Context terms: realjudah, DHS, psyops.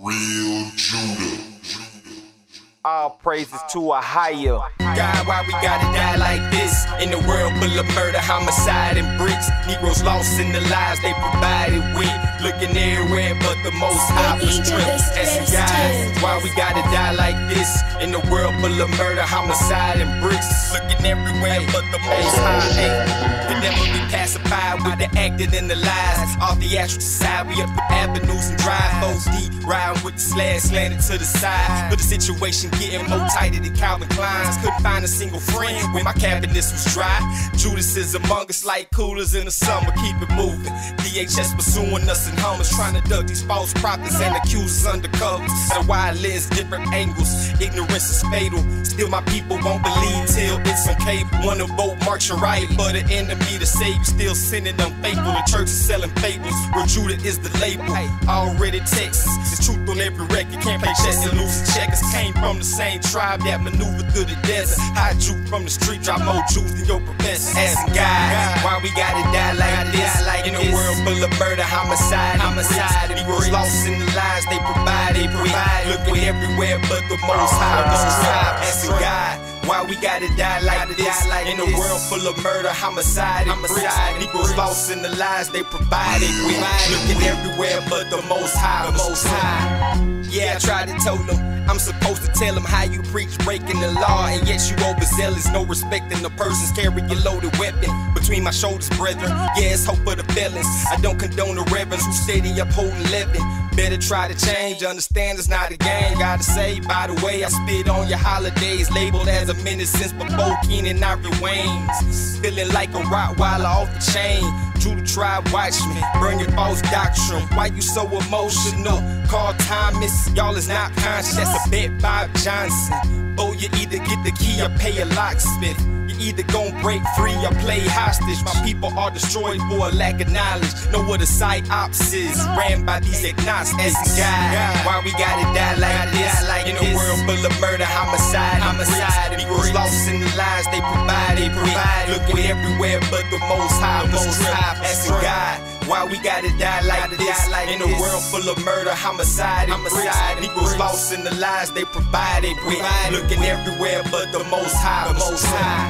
Real Judah. All praises to a higher God. Why we gotta die like this? In a world full of murder, homicide, and bricks, Negroes lost in the lives they provided with. Looking everywhere but the Most High for strength. As guys, why we gotta die like this? In a world full of murder, homicide, and bricks, looking everywhere but the Most High. Can never be pacified with the acting and the lies. All theatrical side, we up the avenues and drive. Foes deep, riding with the sled, slanted to the side. But the situation getting more tighter than Calvin Klein's. Couldn't find a single friend when my cabinets was dry. Judas is among us like coolers in the summer. Keep it moving. DHS pursuing us in Hummers, trying to duck these false prophets and accusers undercovers. So why it lives different angles? Ignorance is fatal. Still my people won't believe till it's okay. Wanna vote, march and riot, but the enemy to save you. Still sinning unfaithful. The church is selling fables. Real Judah is the label. Already Texas. It's truth on every record. Can't play chess and lose the checkers. Came from the same tribe that maneuvered through the desert. High Jew from the street, drop more Jews than your professor. Asking God, why we gotta die like this? In a world full of murder, homicide, and bricks, lost in the lives they provided. Looking everywhere but the Most High was tribe. Asking God, why we gotta die like this? In a world full of murder, homicide, and bricks, Negroes lost in the lives they provided with. Looking everywhere but the Most High, Yeah, I tried to tell them, I'm supposed to tell them how you preach breaking the law, and yet you overzealous, no respecting the persons carrying loaded weapon between my shoulders, brethren. Yeah, it's hope for the felons. I don't condone the reverends who steady upholding leaven. Better try to change, understand it's not a game. Gotta say, by the way, I spit on your holidays. Labeled as a minute since before Keenan Ivory Wayne's. Feeling like a Rottweiler off the chain. Judah tribe, watch me. Burn your false doctrine. Why you so emotional? Carl Thomas, y'all is not conscious. That's a bet, Bob Johnson. Oh, you either get the key or pay a locksmith. Either gon' break free or play hostage. My people are destroyed for a lack of knowledge. Know what a psyops is, ran by these agnostics. God, why we gotta die like this? In a world full of murder, homicide, and bricks, lost in the lives they provided. Looking everywhere but the Most High. Asking God, why we gotta die like this? In a world full of murder, homicide, and bricks, lost in the lives they provided. Looking everywhere but the Most High.